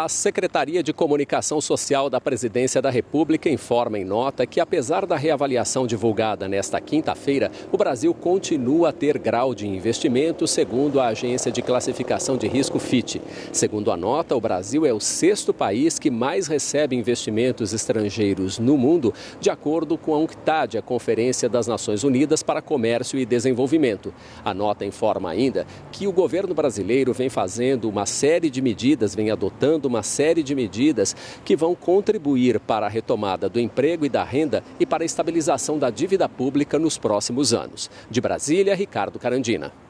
A Secretaria de Comunicação Social da Presidência da República informa em nota que, apesar da reavaliação divulgada nesta quinta-feira, o Brasil continua a ter grau de investimento, segundo a Agência de Classificação de Risco Fitch. Segundo a nota, o Brasil é o sexto país que mais recebe investimentos estrangeiros no mundo, de acordo com a UNCTAD, a Conferência das Nações Unidas para Comércio e Desenvolvimento. A nota informa ainda que o governo brasileiro vem fazendo uma série de medidas, vem adotando uma série de medidas que vão contribuir para a retomada do emprego e da renda e para a estabilização da dívida pública nos próximos anos. De Brasília, Ricardo Carandina.